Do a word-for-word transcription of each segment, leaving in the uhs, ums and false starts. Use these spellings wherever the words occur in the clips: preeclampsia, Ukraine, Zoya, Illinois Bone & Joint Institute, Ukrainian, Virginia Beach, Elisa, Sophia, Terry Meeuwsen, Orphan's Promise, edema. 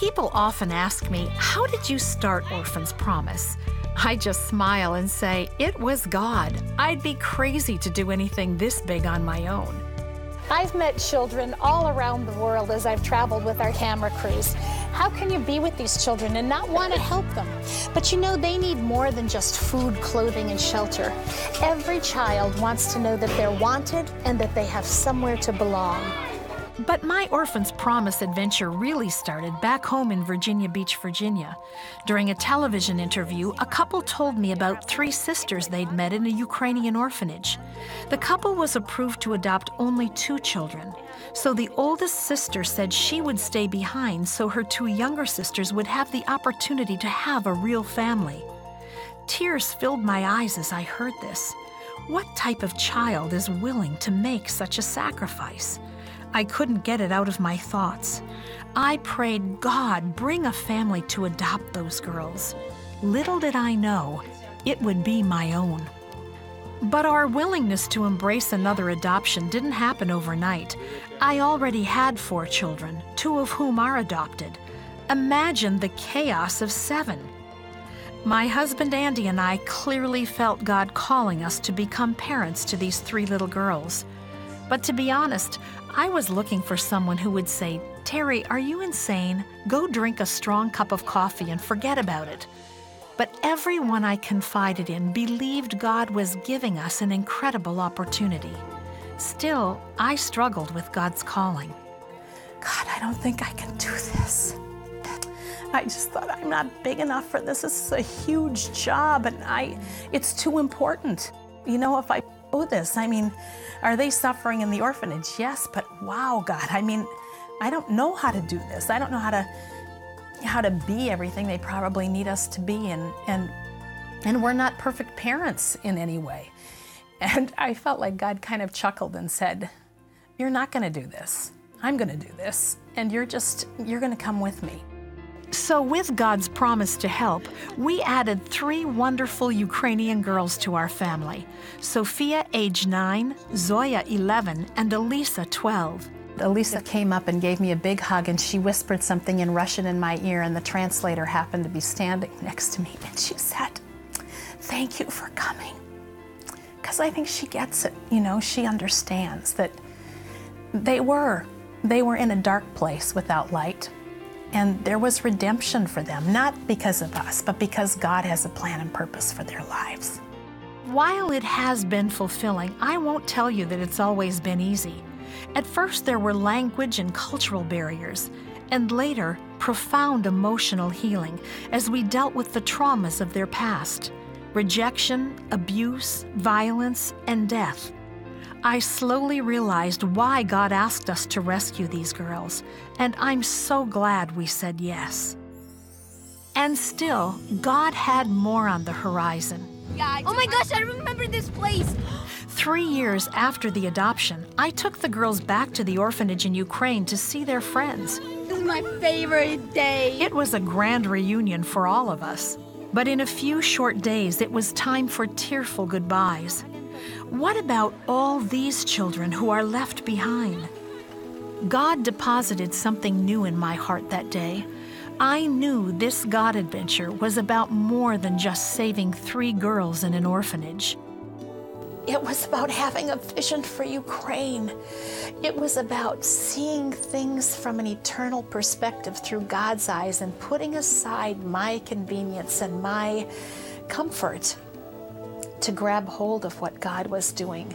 People often ask me, how did you start Orphan's Promise? I just smile and say, it was God. I'd be crazy to do anything this big on my own. I've met children all around the world as I've traveled with our camera crews. How can you be with these children and not want to help them? But you know, they need more than just food, clothing, and shelter. Every child wants to know that they're wanted and that they have somewhere to belong. But my Orphan's Promise adventure really started back home in Virginia Beach, Virginia. During a television interview, a couple told me about three sisters they'd met in a Ukrainian orphanage. The couple was approved to adopt only two children, so the oldest sister said she would stay behind so her two younger sisters would have the opportunity to have a real family. Tears filled my eyes as I heard this. What type of child is willing to make such a sacrifice? I couldn't get it out of my thoughts. I prayed, God, bring a family to adopt those girls. Little did I know, it would be my own. But our willingness to embrace another adoption didn't happen overnight. I already had four children, two of whom are adopted. Imagine the chaos of seven. My husband Andy and I clearly felt God calling us to become parents to these three little girls. But to be honest, I was looking for someone who would say, Terry, are you insane? Go drink a strong cup of coffee and forget about it. But everyone I confided in believed God was giving us an incredible opportunity. Still, I struggled with God's calling. God, I don't think I can do this. I just thought, I'm not big enough for this. This is a huge job, and I, it's too important. You know, if I do this, I mean, are they suffering in the orphanage? Yes, but wow, God, I mean, I don't know how to do this. I don't know how to how to be everything they probably need us to be, and and and we're not perfect parents in any way. And I felt like God kind of chuckled and said, you're not gonna do this. I'm gonna do this, and you're just, you're gonna come with me. So with God's promise to help, we added three wonderful Ukrainian girls to our family. Sophia, age nine, Zoya, eleven, and Elisa, twelve. Elisa came up and gave me a big hug, and she whispered something in Russian in my ear, and the translator happened to be standing next to me, and she said, thank you for coming. Because I think she gets it, you know, she understands that they were, they were in a dark place without light. And there was redemption for them, not because of us, but because God has a plan and purpose for their lives. While it has been fulfilling, I won't tell you that it's always been easy. At first, there were language and cultural barriers, and later, profound emotional healing as we dealt with the traumas of their past, rejection, abuse, violence, and death. I slowly realized why God asked us to rescue these girls, and I'm so glad we said yes. And still, God had more on the horizon. Yeah, oh my gosh, I remember this place! Three years after the adoption, I took the girls back to the orphanage in Ukraine to see their friends. This is my favorite day! It was a grand reunion for all of us. But in a few short days, it was time for tearful goodbyes. What about all these children who are left behind? God deposited something new in my heart that day. I knew this God adventure was about more than just saving three girls in an orphanage. It was about having a vision for Ukraine. It was about seeing things from an eternal perspective through God's eyes and putting aside my convenience and my comfort to grab hold of what God was doing.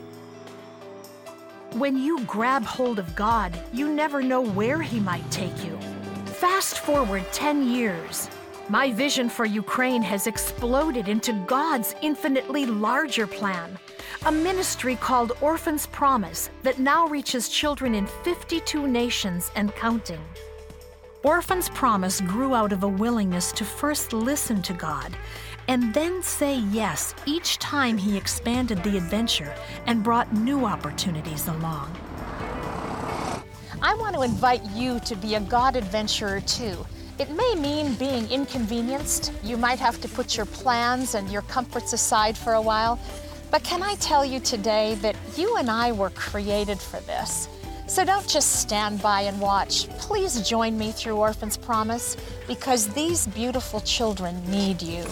When you grab hold of God, you never know where He might take you. Fast forward ten years. My vision for Ukraine has exploded into God's infinitely larger plan, a ministry called Orphan's Promise that now reaches children in fifty-two nations and counting. Orphan's Promise grew out of a willingness to first listen to God and then say yes each time He expanded the adventure and brought new opportunities along. I want to invite you to be a God adventurer too. It may mean being inconvenienced. You might have to put your plans and your comforts aside for a while. But can I tell you today that you and I were created for this. So don't just stand by and watch. Please join me through Orphan's Promise, because these beautiful children need you.